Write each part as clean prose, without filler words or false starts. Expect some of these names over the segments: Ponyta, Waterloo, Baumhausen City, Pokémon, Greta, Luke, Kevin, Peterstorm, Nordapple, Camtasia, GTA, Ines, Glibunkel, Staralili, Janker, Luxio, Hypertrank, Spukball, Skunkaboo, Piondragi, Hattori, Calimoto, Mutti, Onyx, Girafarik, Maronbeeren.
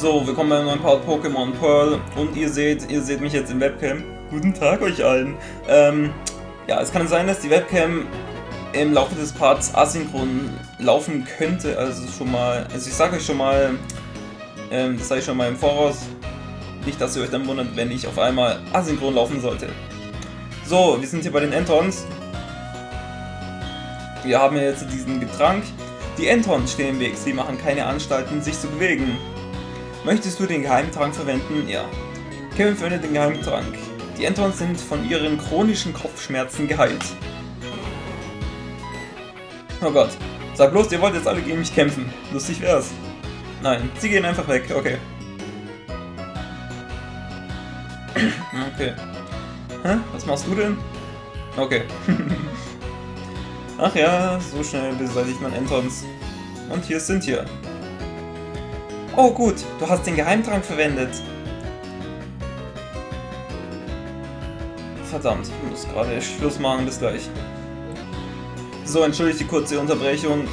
So, willkommen bei einem neuen Part Pokémon Pearl. Und ihr seht mich jetzt im Webcam. Guten Tag euch allen. Ja, es kann sein, dass die Webcam im Laufe des Parts asynchron laufen könnte. Also schon mal, also ich sage euch schon mal, das sage ich schon mal im Voraus. Nicht, dass ihr euch dann wundert, wenn ich auf einmal asynchron laufen sollte. So, wir sind hier bei den Entons. Wir haben jetzt diesen Getrank. Die Entons stehen im Weg, sie machen keine Anstalten, sich zu bewegen. Möchtest du den Geheimtrank verwenden? Ja. Kevin verwendet den Geheimtrank. Die Entons sind von ihren chronischen Kopfschmerzen geheilt. Oh Gott. Sag bloß, ihr wollt jetzt alle gegen mich kämpfen. Lustig wär's. Nein, sie gehen einfach weg. Okay. Okay. Hä? Was machst du denn? Okay. Ach ja, so schnell beseitigt man Entons. Und hier sind wir. Oh gut, du hast den Geheimtrank verwendet. Verdammt, ich muss gerade Schluss machen, bis gleich. So, entschuldigt die kurze Unterbrechung.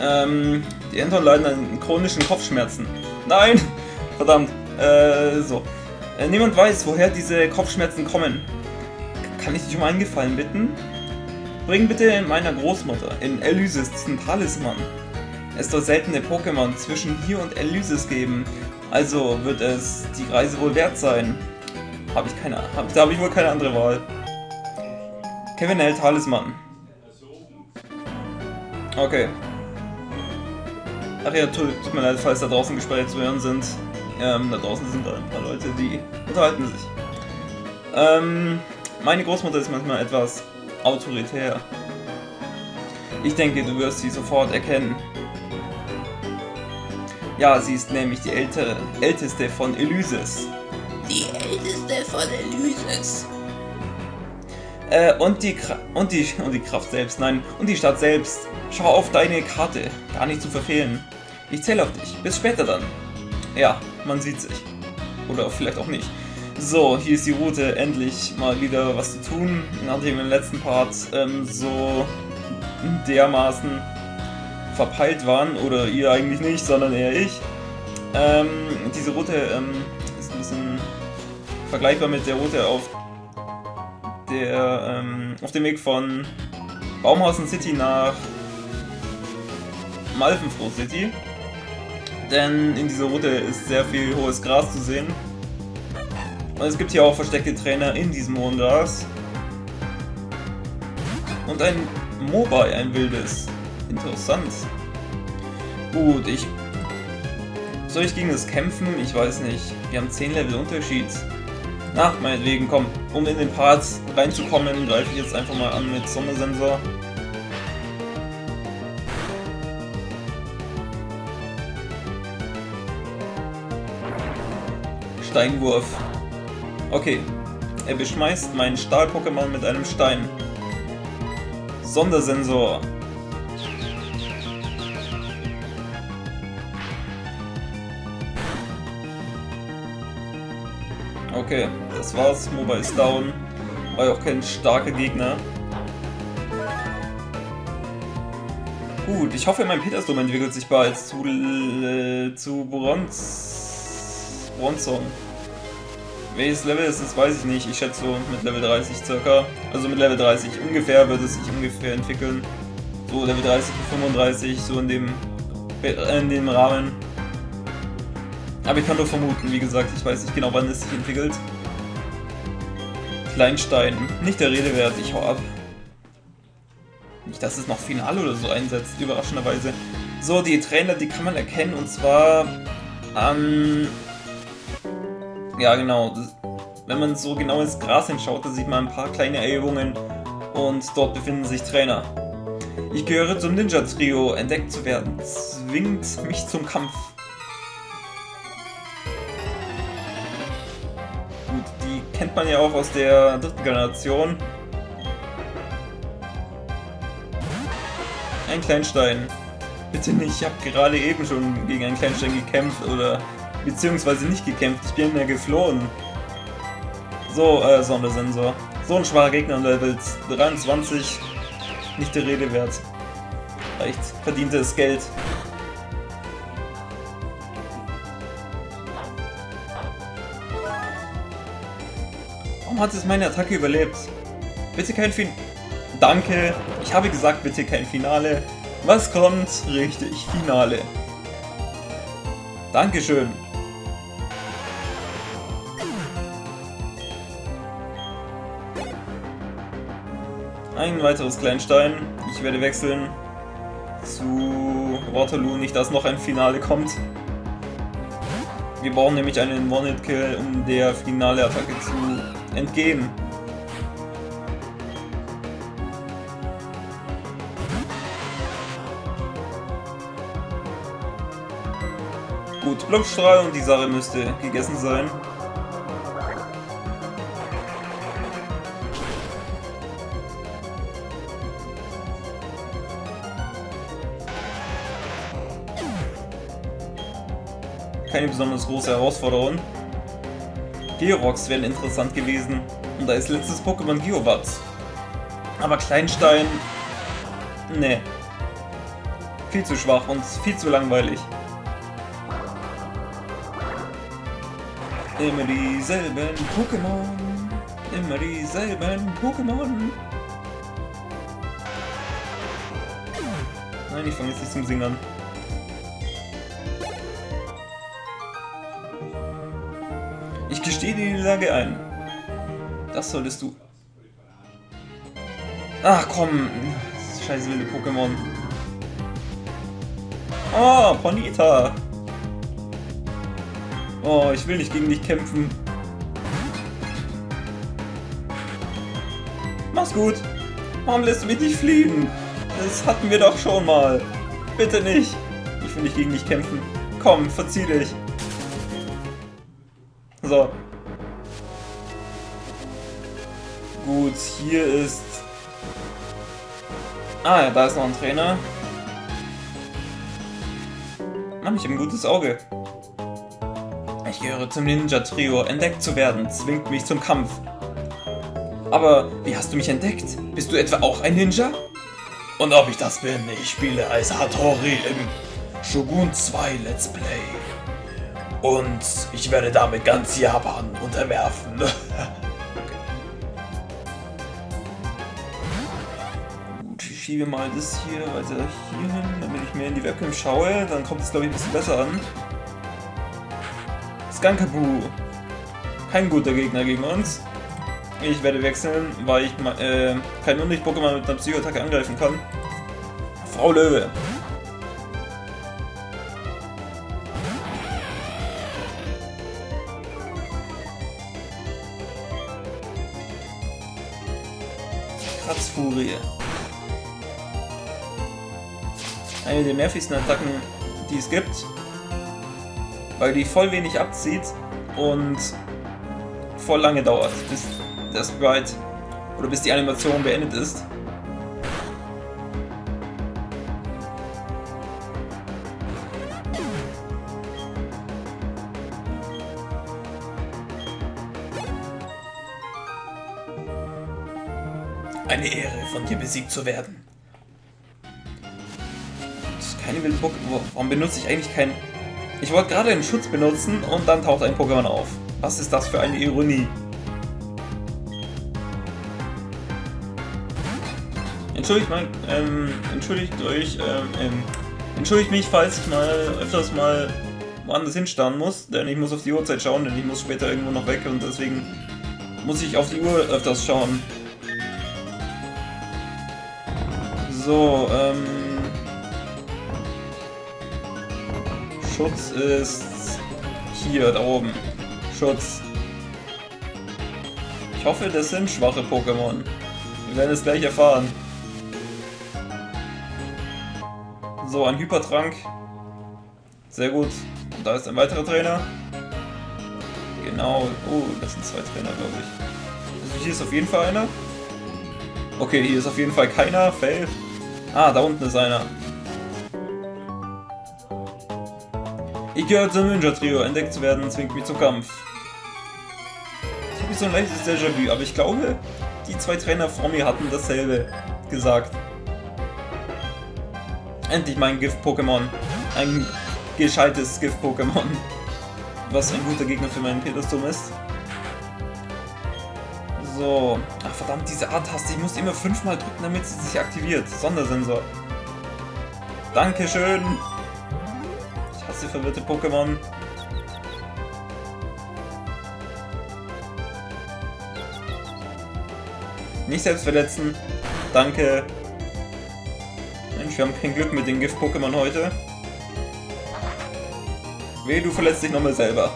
Die Enton leiden an chronischen Kopfschmerzen. Nein! Verdammt. So. Niemand weiß, woher diese Kopfschmerzen kommen. Kann ich dich um einen Gefallen bitten? Bring bitte meiner Großmutter in Elyses diesen Talisman. Es soll seltene Pokémon zwischen hier und Elyses geben, also wird es die Reise wohl wert sein. Da habe ich wohl keine andere Wahl. Kevin hält Talisman. Okay. Ach ja, tut mir leid, falls da draußen Gespräche zu hören sind. Da draußen sind ein paar Leute, die unterhalten sich. Meine Großmutter ist manchmal etwas autoritär. Ich denke, du wirst sie sofort erkennen. Ja, sie ist nämlich die älteste von Elyses. Die älteste von Elyses. Und die Kraft selbst, nein, und die Stadt selbst. Schau auf deine Karte, gar nicht zu verfehlen. Ich zähle auf dich, bis später dann. Ja, man sieht sich. Oder vielleicht auch nicht. So, hier ist die Route, endlich mal wieder was zu tun, nachdem im letzten Part so dermaßen verpeilt waren, oder ihr eigentlich nicht, sondern eher ich. Diese Route ist ein bisschen vergleichbar mit der Route auf dem Weg von Baumhausen City nach Malfenfroh City, denn in dieser Route ist sehr viel hohes Gras zu sehen und es gibt hier auch versteckte Trainer in diesem hohen Gras und ein Mobai, ein wildes. Interessant. Gut, soll ich gegen das kämpfen? Ich weiß nicht. Wir haben 10 Level Unterschied. Na, meinetwegen, komm. Um in den Part reinzukommen, greife ich jetzt einfach mal an mit Sondersensor. Steinwurf. Okay. Er beschmeißt meinen Stahl-Pokémon mit einem Stein. Sondersensor. Okay, das war's. Mobile ist down. War ja auch kein starker Gegner. Gut, ich hoffe, mein Peterstorm entwickelt sich bald zu Bronzong. Welches Level ist das, weiß ich nicht. Ich schätze so mit Level 30 circa. Also mit Level 30 ungefähr wird es sich ungefähr entwickeln. So Level 30 bis 35, so in dem Rahmen. Aber ich kann nur vermuten, wie gesagt, ich weiß nicht genau, wann es sich entwickelt. Kleinstein, nicht der Rede wert, ich hau ab. Nicht, dass es noch Final oder so einsetzt, überraschenderweise. So, die Trainer, die kann man erkennen, und zwar an... Ja, genau. Wenn man so genau ins Gras hinschaut, da sieht man ein paar kleine Erhebungen. Und dort befinden sich Trainer. Ich gehöre zum Ninja-Trio, entdeckt zu werden zwingt mich zum Kampf. Kennt man ja auch aus der dritten Generation. Ein Kleinstein. Bitte nicht, ich habe gerade eben schon gegen einen Kleinstein gekämpft oder beziehungsweise nicht gekämpft, ich bin ja geflohen. So, Sondersensor. So ein schwacher Gegner Level 23. Nicht der Rede wert. Leicht verdientes Geld. Warum hat es meine Attacke überlebt? Bitte kein Finale. Danke. Ich habe gesagt, bitte kein Finale. Was kommt? Richtig, Finale. Dankeschön. Ein weiteres Kleinstein. Ich werde wechseln zu Waterloo, nicht dass noch ein Finale kommt. Wir brauchen nämlich einen One-Hit-Kill, um der Finale-Attacke zu entgehen. Gut, Blubstrahl und die Sache müsste gegessen sein. Keine besonders große Herausforderung. Georoks wären interessant gewesen. Und da ist letztes Pokémon Geobats. Aber Kleinstein... ne. Viel zu schwach und viel zu langweilig. Immer dieselben Pokémon. Immer dieselben Pokémon. Nein, ich fange jetzt nicht zum Singen an. Ich gestehe dir die Lage ein. Das solltest du... Ach komm, scheiß wilde Pokémon. Oh, Ponyta. Oh, ich will nicht gegen dich kämpfen. Mach's gut. Warum lässt du mich nicht fliegen? Das hatten wir doch schon mal. Bitte nicht. Ich will nicht gegen dich kämpfen. Komm, verzieh dich. So. Gut, hier ist... Ah, ja, da ist noch ein Trainer. Mann, ich habe ein gutes Auge. Ich gehöre zum Ninja-Trio. Entdeckt zu werden zwingt mich zum Kampf. Aber wie hast du mich entdeckt? Bist du etwa auch ein Ninja? Und ob ich das bin, ich spiele als Hattori im Shogun 2 Let's Play. Und ich werde damit ganz Japan unterwerfen. Gut, ich schiebe mal das hier weiter hier hin, damit ich mehr in die Webcam schaue. Dann kommt es, glaube ich, ein bisschen besser an. Skunkaboo. Kein guter Gegner gegen uns. Ich werde wechseln, weil ich kein Unlicht-Pokémon mit einer Psycho-Attacke angreifen kann. Frau Löwe. Eine der nervigsten Attacken, die es gibt, weil die voll wenig abzieht und voll lange dauert, bis der Sprite oder bis die Animation beendet ist. Eine Ehre, von dir besiegt zu werden. Keine wilden Pokémon. Warum benutze ich eigentlich keinen... Ich wollte gerade einen Schutz benutzen und dann taucht ein Pokémon auf. Was ist das für eine Ironie? Entschuldigt mich, falls ich mal öfters mal woanders hinstarren muss, denn ich muss auf die Uhrzeit schauen, denn ich muss später irgendwo noch weg und deswegen muss ich auf die Uhr öfters schauen. So, Schutz ist hier, da oben. Schutz. Ich hoffe, das sind schwache Pokémon. Wir werden es gleich erfahren. So, ein Hypertrank. Sehr gut. Und da ist ein weiterer Trainer. Genau. Oh, das sind zwei Trainer, glaube ich. Also hier ist auf jeden Fall einer. Okay, hier ist auf jeden Fall keiner. Fail. Ah, da unten ist einer. Ich gehöre zum Ninja-Trio. Entdeckt zu werden zwingt mich zum Kampf. Ich habe so ein leichtes Déjà-vu, aber ich glaube, die zwei Trainer vor mir hatten dasselbe gesagt. Endlich mein Gift-Pokémon. Ein gescheites Gift-Pokémon. Was ein guter Gegner für meinen Peterstorm ist. So. Ach verdammt, diese A-Taste. Ich muss immer 5-mal drücken, damit sie sich aktiviert. Sondersensor. Dankeschön. Ich hasse verwirrte Pokémon. Nicht selbst verletzen. Danke. Mensch, wir haben kein Glück mit den Gift-Pokémon heute. Weh, du verletzt dich nochmal selber.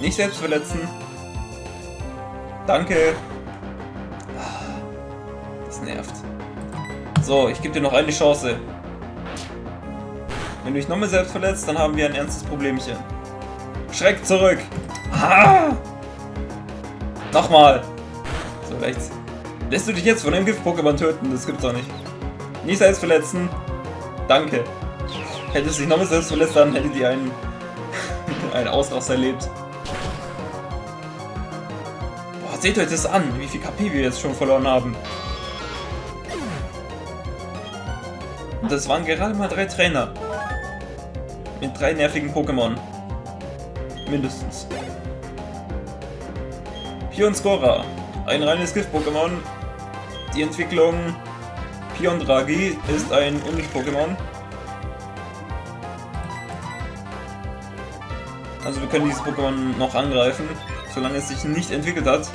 Nicht selbst verletzen. Danke. Das nervt. So, ich gebe dir noch eine Chance. Wenn du dich nochmal selbst verletzt, dann haben wir ein ernstes Problemchen. Schreck zurück. Ah! Nochmal. So, rechts. Lässt du dich jetzt von einem Gift-Pokémon töten? Das gibt's doch nicht. Nicht selbst verletzen. Danke. Hättest du dich nochmal selbst verletzt, dann hättet ihr einen Ausraster erlebt. Boah, seht euch das an, wie viel KP wir jetzt schon verloren haben. Und das waren gerade mal 3 Trainer. Mit 3 nervigen Pokémon. Mindestens. Pionskora. Ein reines Gift-Pokémon. Die Entwicklung... Piondragi ist ein Unlicht-Pokémon. Also wir können dieses Pokémon noch angreifen, solange es sich nicht entwickelt hat.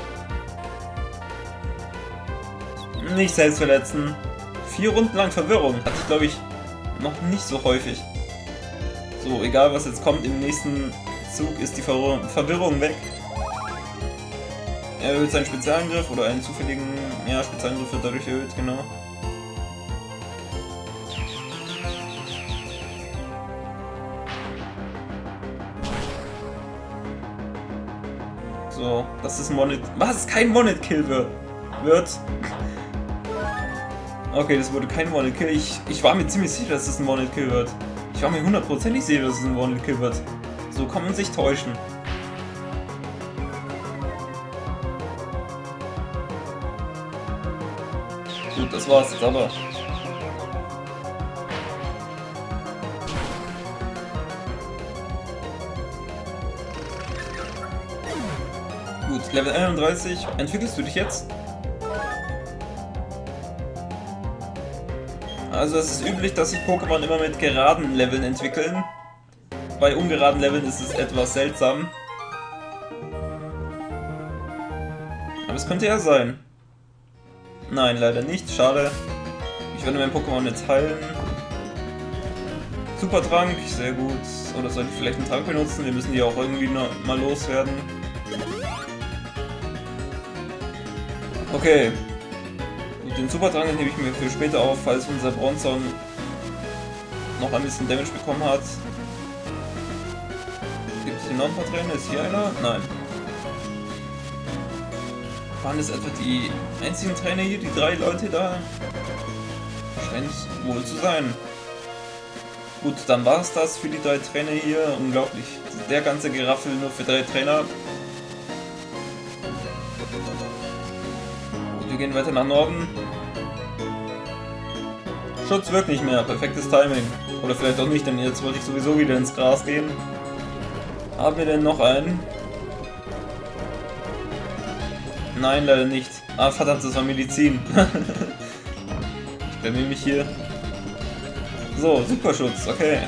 Nicht selbst verletzen. 4 Runden lang Verwirrung. Hatte ich, glaube ich, noch nicht so häufig. So, egal was jetzt kommt, im nächsten Zug ist die Verwirrung weg. Er erhöht seinen Spezialangriff oder einen zufälligen... Ja, Spezialangriff wird dadurch erhöht, genau. So, das ist ein One-Hit... Was? Kein One-Hit-Kill wird? Okay, das wurde kein One-Hit-Kill. Ich war mir ziemlich sicher, dass es ein One-Hit-Kill wird. Ich war mir hundertprozentig sicher, dass es ein One-Hit-Kill wird. So kann man sich täuschen. Gut, das war's jetzt aber. Gut, Level 31. Entwickelst du dich jetzt? Also es ist üblich, dass sich Pokémon immer mit geraden Leveln entwickeln. Bei ungeraden Leveln ist es etwas seltsam. Aber es könnte ja sein. Nein, leider nicht. Schade. Ich werde mein Pokémon jetzt heilen. Supertrank, sehr gut. Oder sollte ich vielleicht einen Trank benutzen? Wir müssen die auch irgendwie mal loswerden. Okay. Den Supertrank nehme ich mir für später auf, falls unser Bronzong noch ein bisschen Damage bekommen hat. Gibt es hier noch ein paar Trainer? Ist hier einer? Nein. Waren das etwa die einzigen Trainer hier, die 3 Leute da? Scheint wohl zu sein. Gut, dann war es das für die 3 Trainer hier. Unglaublich. Der ganze Geraffel nur für 3 Trainer. Wir gehen weiter nach Norden. Schutz wirkt nicht mehr. Perfektes Timing. Oder vielleicht auch nicht, denn jetzt wollte ich sowieso wieder ins Gras gehen. Haben wir denn noch einen? Nein, leider nicht. Ah, verdammt, das war Medizin. Ich blamier mich hier. So, Superschutz, okay.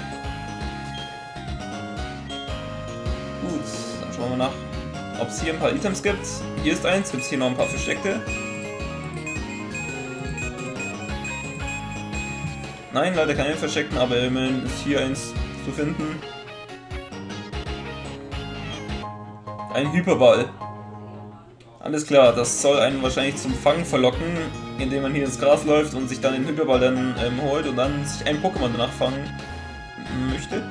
Gut, dann schauen wir nach, ob es hier ein paar Items gibt. Hier ist eins, gibt es hier noch ein paar versteckte. Nein, leider keine versteckten, aber immerhin ist hier eins zu finden. Ein Hyperball. Alles klar, das soll einen wahrscheinlich zum Fangen verlocken, indem man hier ins Gras läuft und sich dann den Hyperball dann holt und dann sich ein Pokémon danach fangen möchte.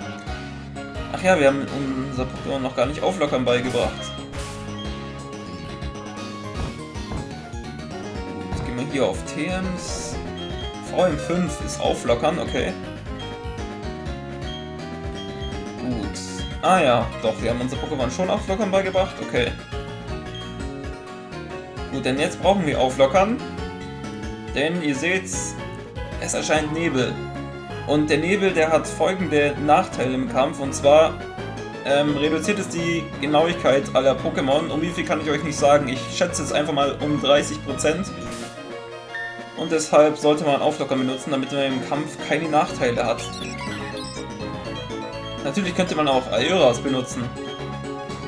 Ach ja, wir haben unser Pokémon noch gar nicht auflockern beigebracht. Jetzt gehen wir hier auf TMs. VM5 ist auflockern, okay. Gut. Ah ja, doch, wir haben unser Pokémon schon auflockern beigebracht, okay. Gut, denn jetzt brauchen wir auflockern. Denn ihr seht, es erscheint Nebel. Und der Nebel, der hat folgende Nachteile im Kampf. Und zwar reduziert es die Genauigkeit aller Pokémon. Um wie viel kann ich euch nicht sagen. Ich schätze es einfach mal um 30%. Und deshalb sollte man Auflockern benutzen, damit man im Kampf keine Nachteile hat. Natürlich könnte man auch Aeras benutzen.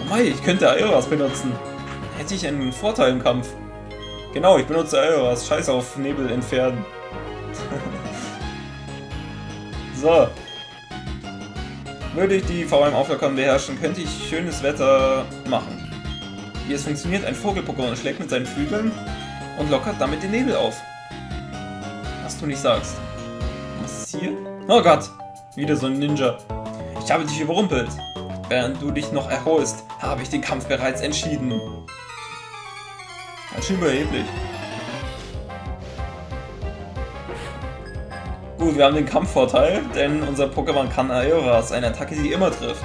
Oh mein, ich könnte Aeras benutzen. Hätte ich einen Vorteil im Kampf. Genau, ich benutze Aeras. Scheiß auf Nebel entfernen. So. Würde ich die VM-Auflockern beherrschen, könnte ich schönes Wetter machen. Wie es funktioniert, ein Vogel-Pokémon schlägt mit seinen Flügeln und lockert damit den Nebel auf. Was du nicht sagst. Was ist hier? Oh Gott! Wieder so ein Ninja. Ich habe dich überrumpelt. Während du dich noch erholst, habe ich den Kampf bereits entschieden. Ganz schön überheblich. Gut, wir haben den Kampfvorteil, denn unser Pokémon kann Aeras, eine Attacke, die immer trifft.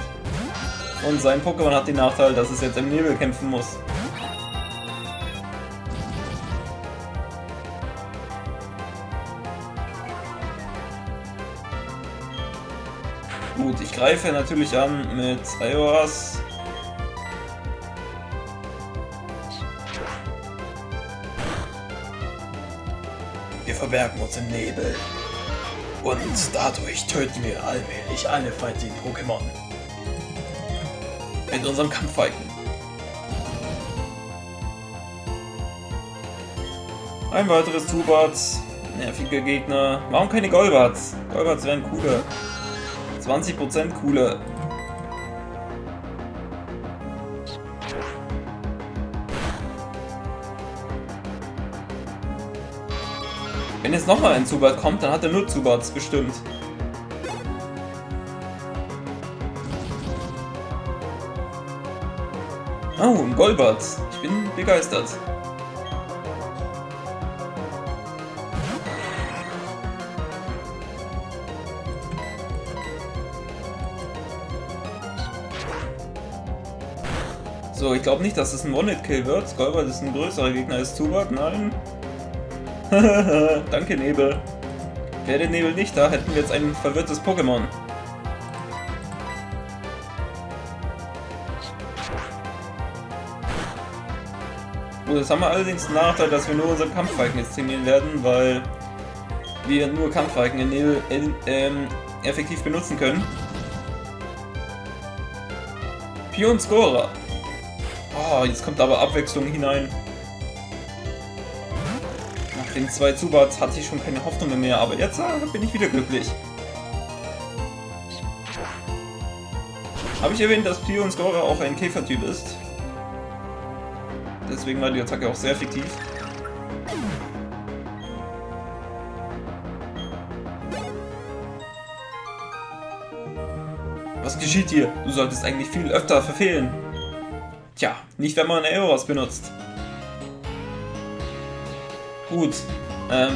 Und sein Pokémon hat den Nachteil, dass es jetzt im Nebel kämpfen muss. Gut, ich greife natürlich an mit Aeras. Wir verbergen uns im Nebel. Und dadurch töten wir allmählich alle feindlichen Pokémon. Mit unserem Kampfeiken. Ein weiteres Zubat. Nervige Gegner. Warum keine Golbats? Golbats wären cooler. 20% cooler. Wenn jetzt nochmal ein Zubat kommt, dann hat er nur Zubats bestimmt. Oh, ein Golbat. Ich bin begeistert. So, ich glaube nicht, dass es ein One-Hit-Kill wird. Golbat ist ein größerer Gegner als Zubat, nein. Danke, Nebel. Wäre der Nebel nicht da, hätten wir jetzt ein verwirrtes Pokémon. Gut, jetzt haben wir allerdings den Nachteil, dass wir nur unseren Kampfeiken jetzt trainieren werden, weil wir nur Kampfeiken in Nebel effektiv benutzen können. Pionskora. Oh, jetzt kommt aber Abwechslung hinein. Nach den 2 Zubats hatte ich schon keine Hoffnung mehr, aber jetzt bin ich wieder glücklich. Habe ich erwähnt, dass Pionskora auch ein Käfertyp ist? Deswegen war die Attacke auch sehr effektiv. Was geschieht hier? Du solltest eigentlich viel öfter verfehlen. Tja, nicht wenn man Aeros benutzt. Gut,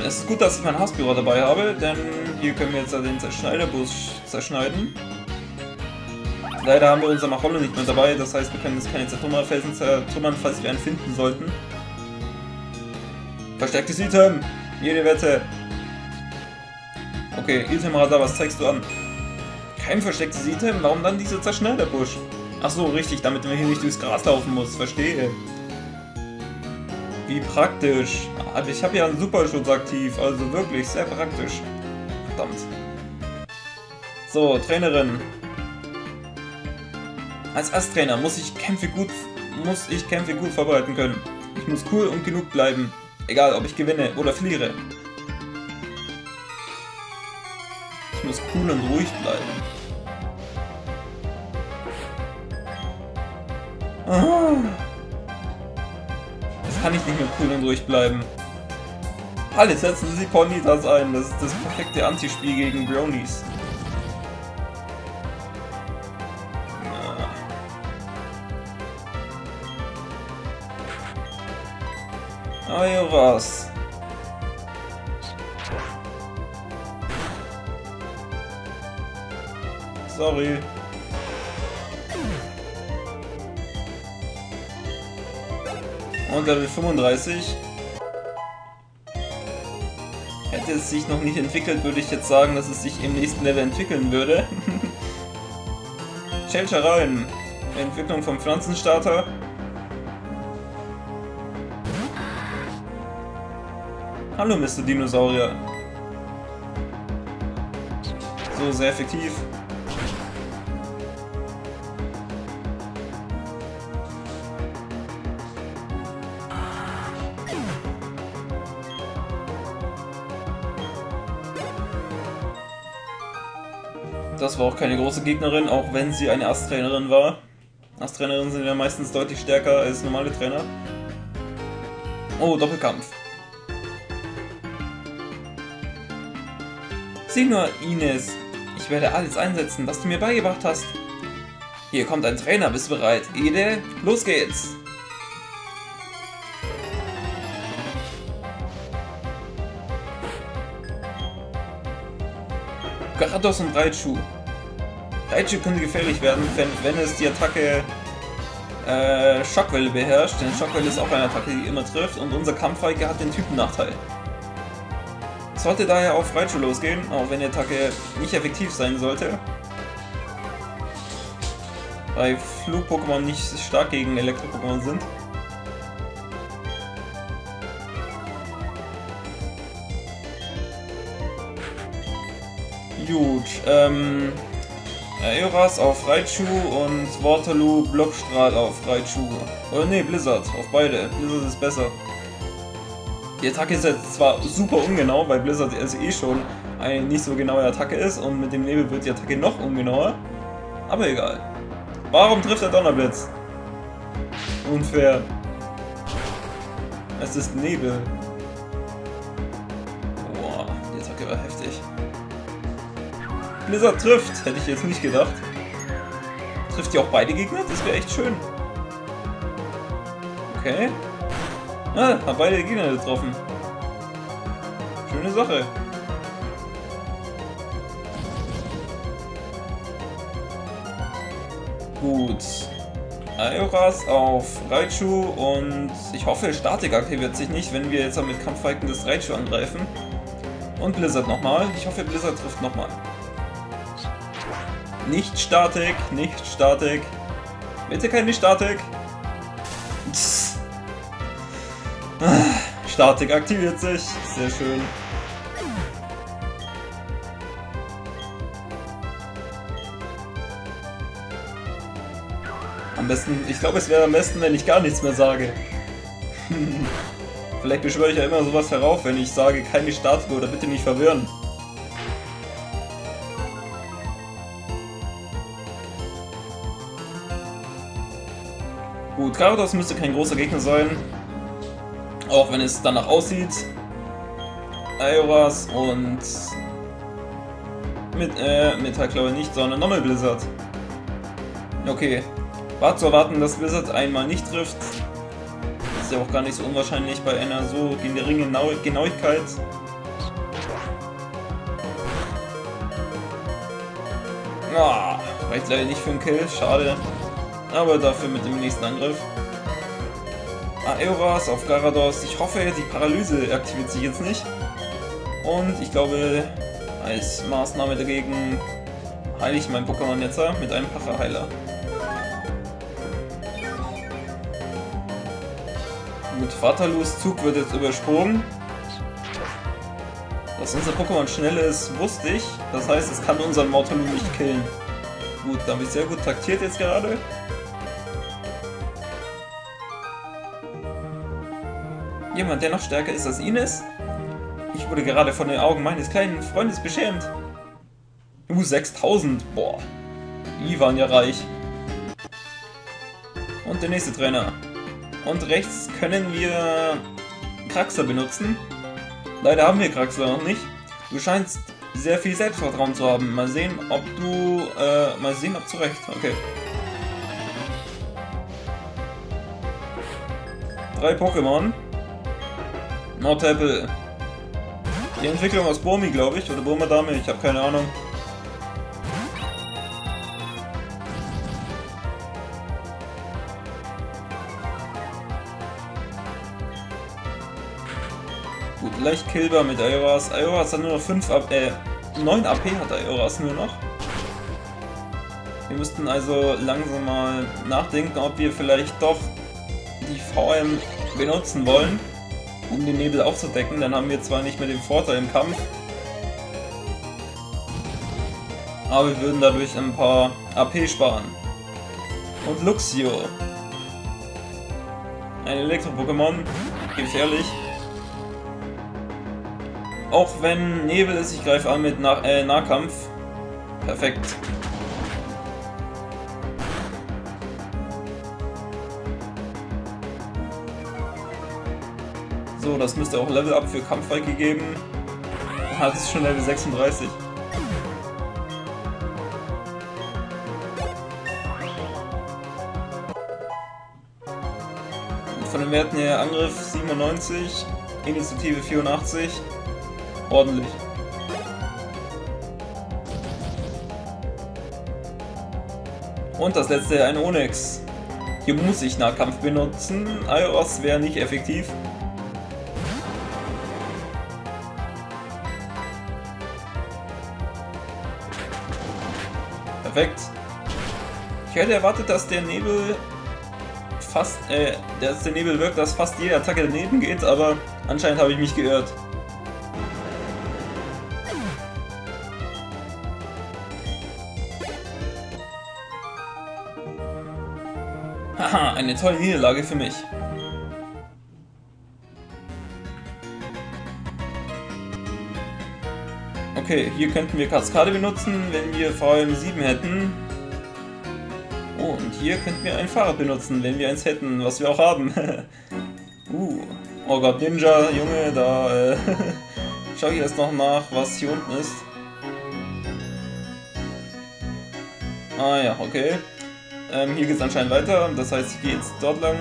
es ist gut, dass ich mein Hausbüro dabei habe, denn hier können wir jetzt den Zerschneiderbus zerschneiden. Leider haben wir unser Machollo nicht mehr dabei, das heißt, wir können jetzt keine Zertrümmerfelsen zertrümmern, falls wir einen finden sollten. Verstecktes Item! Jede Wette! Okay, Itemradar, was zeigst du an? Kein verstecktes Item? Warum dann dieser Zerschneiderbusch? Ach so, richtig, damit man hier nicht durchs Gras laufen muss, verstehe. Wie praktisch. Aber ich habe ja einen Superschutz aktiv, also wirklich sehr praktisch. Verdammt. So, Trainerin. Als Ersttrainer muss ich Kämpfe gut vorbereiten können. Ich muss cool und genug bleiben, egal ob ich gewinne oder verliere. Ich muss cool und ruhig bleiben. Aha. Kann ich nicht mehr cool und ruhig bleiben. Alles setzen Sie Ponytas ein. Das ist das perfekte Antispiel gegen Bronies. Aeras. Sorry. Und Level 35. Hätte es sich noch nicht entwickelt, würde ich jetzt sagen, dass es sich im nächsten Level entwickeln würde. Chelcharein. Entwicklung vom Pflanzenstarter. Hallo, Mr. Dinosaurier. So, sehr effektiv. Das war auch keine große Gegnerin, auch wenn sie eine Ast-Trainerin war. Ast-Trainerinnen sind ja meistens deutlich stärker als normale Trainer. Oh, Doppelkampf. Sieh nur, Ines. Ich werde alles einsetzen, was du mir beigebracht hast. Hier kommt ein Trainer, bist du bereit? Ede, los geht's! Garados und Raichu. Raichu könnte gefährlich werden, wenn es die Attacke Schockwelle beherrscht, denn Schockwelle ist auch eine Attacke, die immer trifft und unser Kampfreike hat den Typennachteil. Sollte daher auf Raichu losgehen, auch wenn die Attacke nicht effektiv sein sollte. Weil Flug-Pokémon nicht stark gegen Elektro-Pokémon sind. Gut, Eoras auf Raichu und Waterloo Blockstrahl auf Raichu. Oder ne, Blizzard, auf beide. Blizzard ist besser. Die Attacke ist jetzt zwar super ungenau, weil Blizzard ist eh schon eine nicht so genaue Attacke ist und mit dem Nebel wird die Attacke noch ungenauer. Aber egal. Warum trifft der Donnerblitz? Unfair. Es ist Nebel. Boah, die Attacke war heftig. Blizzard trifft, hätte ich jetzt nicht gedacht. Trifft die auch beide Gegner? Das wäre echt schön. Okay. Ah, hab beide Gegner getroffen. Schöne Sache. Gut. Aeoras auf Raichu und ich hoffe, Statik aktiviert sich nicht, wenn wir jetzt mit Kampfwalken das Raichu angreifen. Und Blizzard nochmal. Ich hoffe, Blizzard trifft nochmal. Nicht Statik, nicht Statik. Bitte keine Statik. Psst. Ah, Statik aktiviert sich. Sehr schön. Am besten, ich glaube, es wäre am besten, wenn ich gar nichts mehr sage. Vielleicht beschwöre ich ja immer sowas herauf, wenn ich sage, keine Statik oder bitte nicht verwirren. Gut, Garados müsste kein großer Gegner sein, auch wenn es danach aussieht. Aeoras und mit Metallklaue nicht, sondern nochmal Blizzard. Okay, war zu erwarten, dass Blizzard einmal nicht trifft. Ist ja auch gar nicht so unwahrscheinlich bei einer so geringen Genauigkeit. Ah, reicht leider nicht für einen Kill, schade. Aber dafür mit dem nächsten Angriff. Aeoras auf Garados. Ich hoffe, die Paralyse aktiviert sich jetzt nicht. Und ich glaube, als Maßnahme dagegen heile ich mein Pokémon jetzt mit einem Pacherheiler. Gut, Waterloos Zug wird jetzt übersprungen. Dass unser Pokémon schnell ist, wusste ich. Das heißt, es kann unseren Waterloo nicht killen. Gut, da habe ich sehr gut taktiert jetzt gerade. Jemand, der noch stärker ist als Ines? Ich wurde gerade von den Augen meines kleinen Freundes beschämt. 6000, boah. Die waren ja reich. Und der nächste Trainer. Und rechts können wir Kraxer benutzen. Leider haben wir Kraxer noch nicht. Du scheinst sehr viel Selbstvertrauen zu haben. Mal sehen, ob du, ob zu Recht. Okay. 3 Pokémon. Nordapple. Die Entwicklung aus Burmy, glaube ich, oder Burmadame, ich habe keine Ahnung. Gut, leicht killbar mit Aeoras. Aeoras hat nur noch 9 AP hat Aeoras nur noch. Wir müssten also langsam mal nachdenken, ob wir vielleicht doch die VM benutzen wollen, um den Nebel aufzudecken. Dann haben wir zwar nicht mehr den Vorteil im Kampf, aber wir würden dadurch ein paar AP sparen. Und Luxio. Ein Elektro-Pokémon. Gefährlich. Auch wenn Nebel ist, ich greife an mit Nahkampf. Perfekt. So, das müsste auch Level Up für Kampfweig gegeben. Ah, das ist schon Level 36. Und von den Werten her Angriff 97, Initiative 84. Ordentlich. Und das letzte, ein Onyx. Hier muss ich Nahkampf benutzen. Ios wäre nicht effektiv. Perfekt. Ich hätte erwartet, dass der Nebel wirkt, dass fast jede Attacke daneben geht, aber anscheinend habe ich mich geirrt. Haha, eine tolle Niederlage für mich. Okay, hier könnten wir Kaskade benutzen, wenn wir VM7 hätten. Oh, und hier könnten wir ein Fahrrad benutzen, wenn wir eins hätten, was wir auch haben. Oh Gott, Ninja, Junge, da schau ich erst noch nach, was hier unten ist. Ah ja, okay. Hier geht es anscheinend weiter, das heißt, ich gehe jetzt dort lang.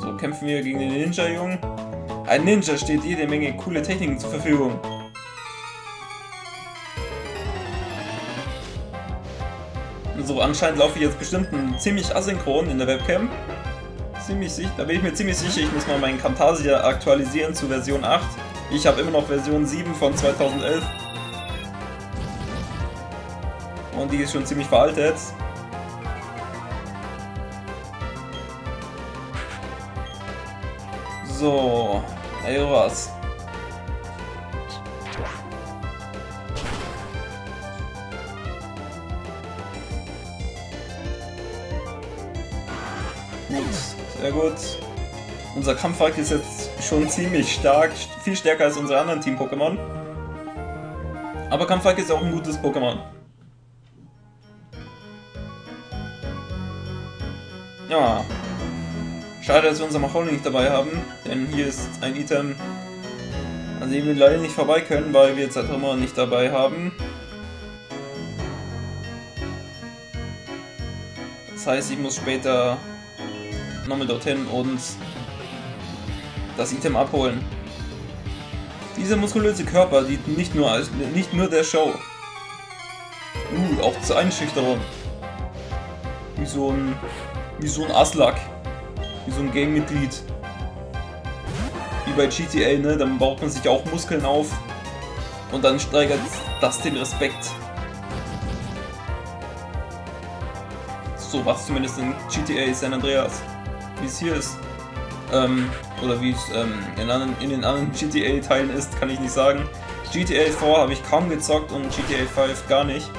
So, kämpfen wir gegen den Ninja-Jungen. Ein Ninja steht jede Menge coole Techniken zur Verfügung. So, anscheinend laufe ich jetzt bestimmt ziemlich asynchron in der Webcam. Ziemlich sicher, da bin ich mir ziemlich sicher, ich muss mal meinen Camtasia aktualisieren zu Version 8. Ich habe immer noch Version 7 von 2011. Und die ist schon ziemlich veraltet. So, Eras. Gut, sehr gut. Unser Kampfhack ist jetzt schon ziemlich stark, viel stärker als unsere anderen Team-Pokémon. Aber Kampfhack ist auch ein gutes Pokémon. Ja. Schade, dass wir unser Machollo nicht dabei haben, denn hier ist ein Item, an dem wir leider nicht vorbei können, weil wir jetzt halt immer nicht dabei haben. Das heißt, ich muss später nochmal dorthin und das Item abholen. Dieser muskulöse Körper dient nicht nur der Show. Auch zur Einschüchterung. Wie so ein Aslak. Wie so ein Gangmitglied. Wie bei GTA, ne? Dann baut man sich auch Muskeln auf und dann steigert das den Respekt. So war es zumindest in GTA San Andreas. Wie es hier ist. Oder wie es in den anderen GTA-Teilen ist, kann ich nicht sagen. GTA 4 habe ich kaum gezockt und GTA 5 gar nicht.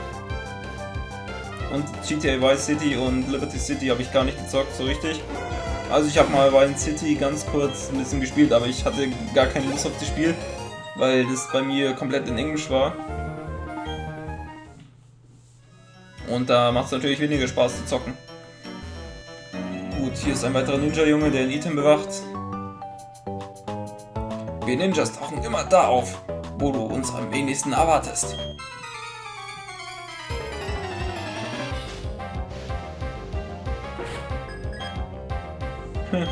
Und GTA Vice City und Liberty City habe ich gar nicht gezockt, so richtig. Also ich habe mal Vice City ganz kurz ein bisschen gespielt, aber ich hatte gar keine Lust auf das Spiel, weil das bei mir komplett in Englisch war. Und da macht es natürlich weniger Spaß zu zocken. Gut, hier ist ein weiterer Ninja-Junge, der ein Item bewacht. Wir Ninjas tauchen immer da auf, wo du uns am wenigsten erwartest.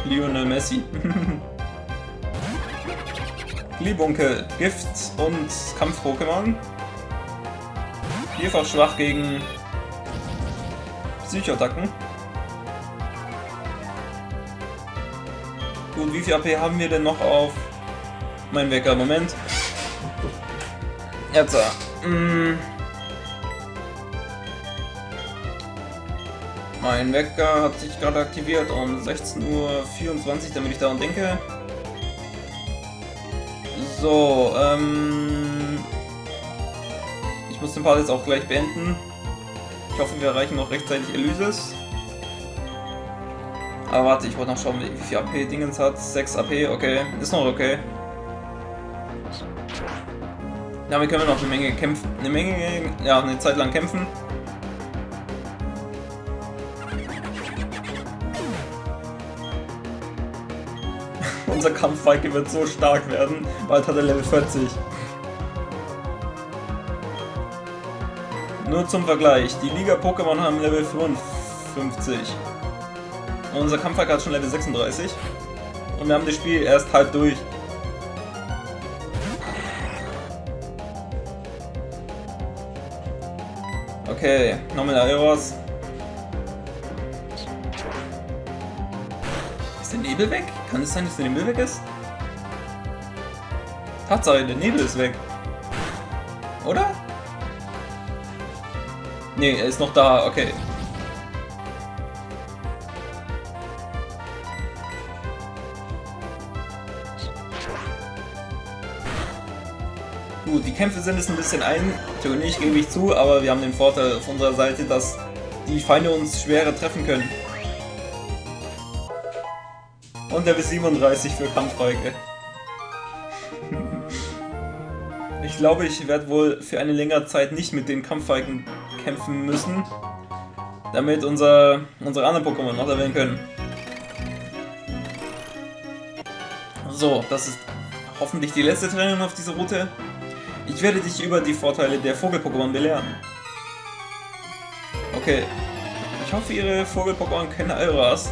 Lionel Messi. Glibunkel, Gift- und Kampf-Pokémon. Vielfach schwach gegen Psychoattacken. Gut, wie viel AP haben wir denn noch auf mein Wecker? Moment. Jetzt. Mein Wecker hat sich gerade aktiviert um 16:24 Uhr, damit ich daran denke. So, ich muss den Part jetzt auch gleich beenden. Ich hoffe, wir erreichen noch rechtzeitig Elyses. Aber warte, ich wollte noch schauen, wie viel AP Dingens hat. 6 AP, okay. Ist noch okay. Damit können wir noch eine Menge kämpfen. Eine Zeit lang kämpfen. Unser Kampfwalke wird so stark werden, bald hat er Level 40. Nur zum Vergleich, die Liga-Pokémon haben Level 55. Und unser Kampfwalke hat schon Level 36. Und wir haben das Spiel erst halb durch. Okay, nochmal Aeros. Ist der Nebel weg? Kann es sein, dass der Nebel weg ist? Tatsache, der Nebel ist weg. Oder? Ne, er ist noch da, okay. Gut, die Kämpfe sind jetzt ein bisschen eintönig, gebe ich zu, aber wir haben den Vorteil auf unserer Seite, dass die Feinde uns schwerer treffen können. Und Level 37 für Kampfwalke. Ich glaube, ich werde wohl für eine längere Zeit nicht mit den Kampfwalken kämpfen müssen, damit unsere anderen Pokémon noch erwähnen können. So, das ist hoffentlich die letzte Training auf dieser Route. Ich werde dich über die Vorteile der Vogel-Pokémon belehren. Okay. Ich hoffe, ihre Vogel-Pokémon kennen Euras,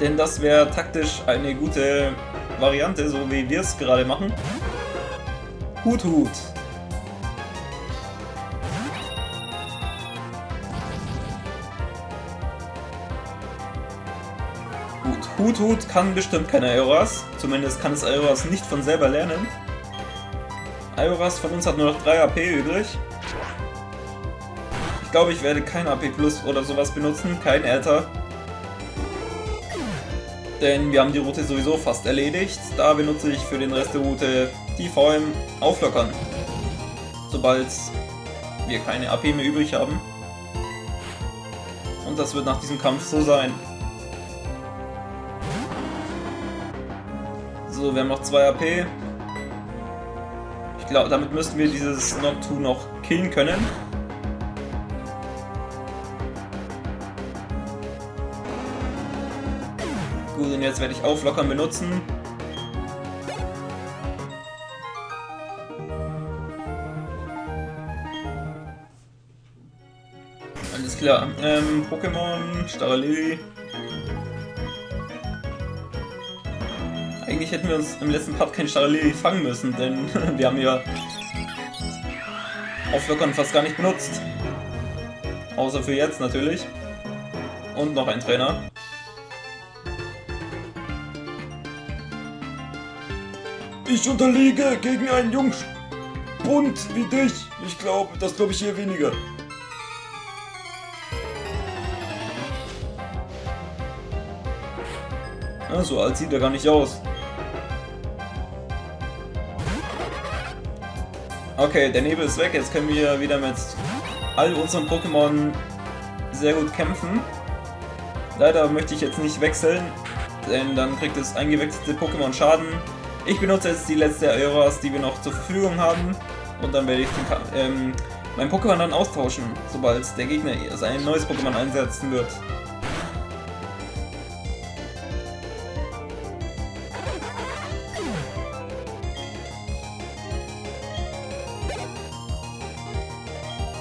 denn das wäre taktisch eine gute Variante, so wie wir es gerade machen. Hut Hut. Gut, Hut Hut kann bestimmt keine Euras. Zumindest kann es Euras nicht von selber lernen. Aeoras von uns hat nur noch 3 AP übrig. Ich glaube, ich werde kein AP Plus oder sowas benutzen, kein Äther. Denn wir haben die Route sowieso fast erledigt. Da benutze ich für den Rest der Route die VM auflockern. Sobald wir keine AP mehr übrig haben. Und das wird nach diesem Kampf so sein. So, wir haben noch 2 AP. Damit müssten wir dieses Noctu noch killen können. Gut, und jetzt werde ich Auflockern benutzen. Alles klar. Pokémon, Staralili. Eigentlich hätten wir uns im letzten Part kein Staralili fangen müssen, denn wir haben ja Auflockern fast gar nicht benutzt. Außer für jetzt natürlich. Und noch ein Trainer. Ich unterliege gegen einen Jungspund wie dich. Ich glaube, das glaube ich hier weniger. Ja, so alt sieht er gar nicht aus. Okay, der Nebel ist weg, jetzt können wir wieder mit all unseren Pokémon sehr gut kämpfen. Leider möchte ich jetzt nicht wechseln, denn dann kriegt das eingewechselte Pokémon Schaden. Ich benutze jetzt die letzte Aeras, die wir noch zur Verfügung haben, und dann werde ich mein Pokémon dann austauschen, sobald der Gegner sein neues Pokémon einsetzen wird.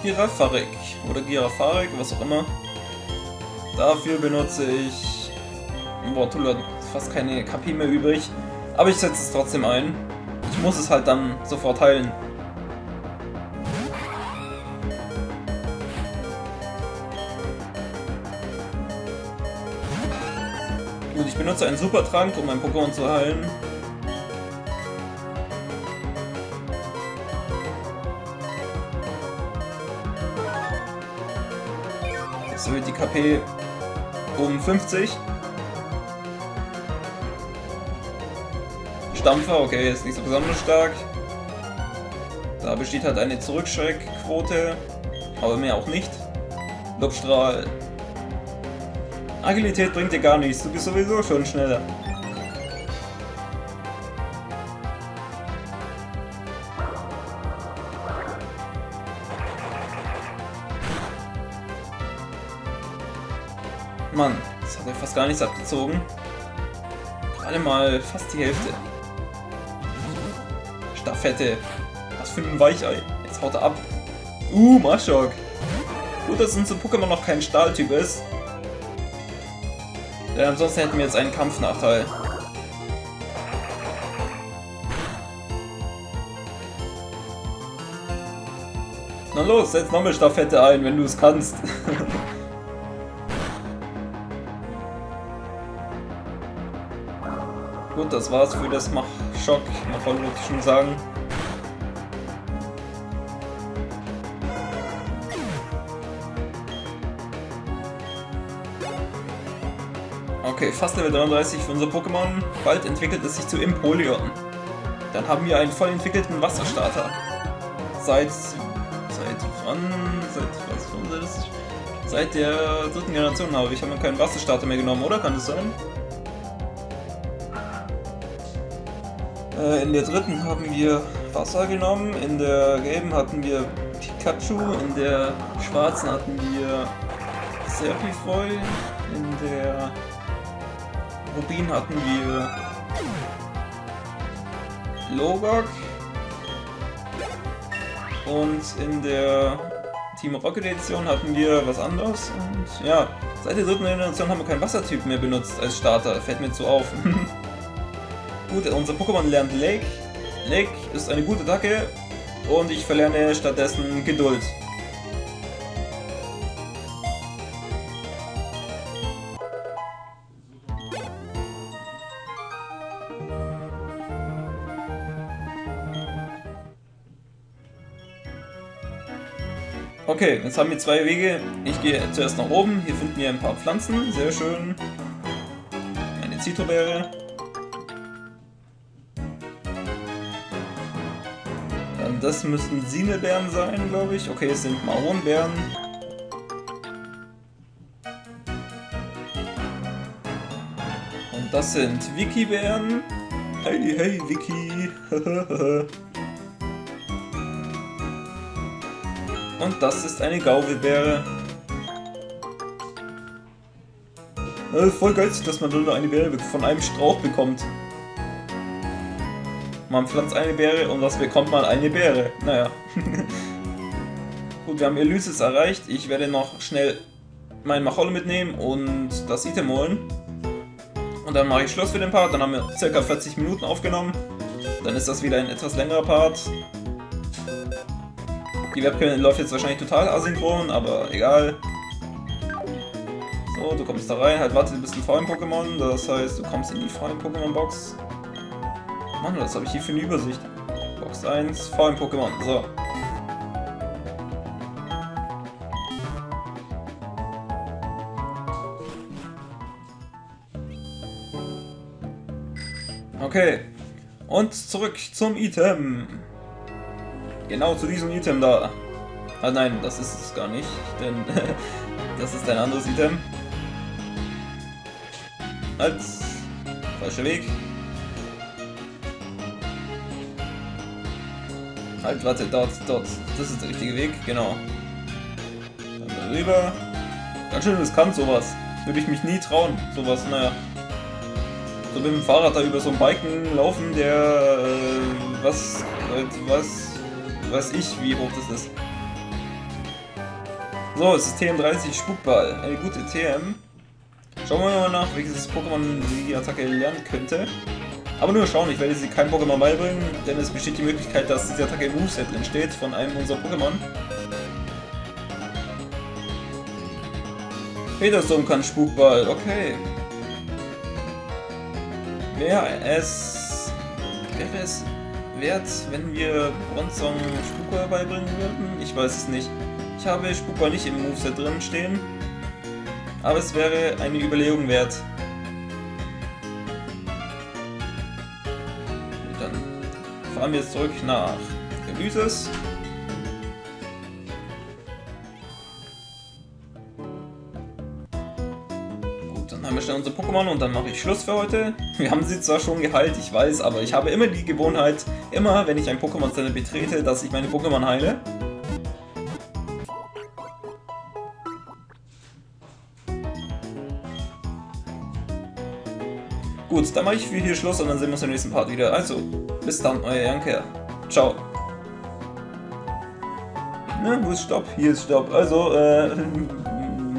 Girafarik oder Girafarik, was auch immer. Dafür benutze ich... Boah, Tula hat fast keine KP mehr übrig. Aber ich setze es trotzdem ein. Ich muss es halt dann sofort heilen. Gut, ich benutze einen Supertrank, um mein Pokémon zu heilen. Die KP um 50. Stampfer, okay, ist nicht so besonders stark. Da besteht halt eine Zurückschreckquote, aber mehr auch nicht. Lobstrahl. Agilität bringt dir gar nichts, du bist sowieso schon schneller. Mann, das hat ja fast gar nichts abgezogen. Gerade mal fast die Hälfte. Staffette. Was für ein Weichei. Jetzt haut er ab. Maschok. Gut, dass unser Pokémon noch kein Stahltyp ist. Denn ansonsten hätten wir jetzt einen Kampfnachteil. Na los, setz nochmal Staffette ein, wenn du es kannst. Gut, das war's für das Machollo, wollte ich schon sagen. Okay, fast Level 33 für unser Pokémon. Bald entwickelt es sich zu Empoleon. Dann haben wir einen voll entwickelten Wasserstarter. Seit der dritten Generation habe ich keinen Wasserstarter mehr genommen, oder? Kann das sein? In der dritten haben wir Wasser genommen, in der gelben hatten wir Pikachu, in der schwarzen hatten wir Serpifeu, in der Rubin hatten wir Logok und in der Team Rocket Edition hatten wir was anderes und ja, seit der dritten Generation haben wir keinen Wassertyp mehr benutzt als Starter, fällt mir zu auf. Gut, unser Pokémon lernt Lake. Lake ist eine gute Attacke und ich verlerne stattdessen Geduld. Okay, jetzt haben wir zwei Wege. Ich gehe zuerst nach oben. Hier finden wir ein paar Pflanzen. Sehr schön. Eine Zitrobeere. Das müssten Sinelbeeren sein, glaube ich. Okay, es sind Maronbeeren. Und das sind Wiki-Beeren. Hey, hey, Wiki. Und das ist eine Gaubeere. Voll geizig, dass man nur eine Beere von einem Strauch bekommt. Man pflanzt eine Beere und was bekommt man? Eine Beere. Naja. Gut, wir haben Elyses erreicht. Ich werde noch schnell meinen Machollo mitnehmen und das Item holen. Und dann mache ich Schluss für den Part. Dann haben wir ca. 40 Minuten aufgenommen. Dann ist das wieder ein etwas längerer Part. Die Webcam läuft jetzt wahrscheinlich total asynchron, aber egal. So, du kommst da rein. Halt, warte, du bist ein freien Pokémon. Das heißt, du kommst in die freien Pokémon-Box. Mann, was habe ich hier für eine Übersicht? Box 1, VM Pokémon, so. Okay. Und zurück zum Item. Genau zu diesem Item da. Ah nein, das ist es gar nicht, denn das ist ein anderes Item. Als falscher Weg. Halt, warte, dort. Das ist der richtige Weg, genau. Dann darüber. Ganz schön riskant, sowas. Würde ich mich nie trauen, sowas, naja. So mit dem Fahrrad da über so einen Balken laufen, der, weiß ich, wie hoch das ist. So, es ist TM30, Spukball. Eine gute TM. Schauen wir mal nach, welches Pokémon die Attacke lernen könnte. Aber nur schauen, ich werde sie kein Pokémon beibringen, denn es besteht die Möglichkeit, dass diese Attacke im Moveset entsteht von einem unserer Pokémon. Peterstorm kann Spukball, okay. Wäre es wert, wenn wir Bronzong Spukball beibringen würden? Ich weiß es nicht. Ich habe Spukball nicht im Moveset drin stehen. aber es wäre eine Überlegung wert. Und dann fahren wir jetzt zurück nach Elyses. Gut, dann haben wir schnell unsere Pokémon und dann mache ich Schluss für heute. Wir haben sie zwar schon geheilt, ich weiß, aber ich habe immer die Gewohnheit, immer wenn ich ein Pokémon Center betrete, dass ich meine Pokémon heile. Gut, dann mache ich für hier Schluss und dann sehen wir uns im nächsten Part wieder. Also, bis dann, euer Janker. Ciao. Ne, wo ist Stopp? Hier ist Stopp. Also,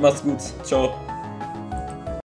macht's gut. Ciao.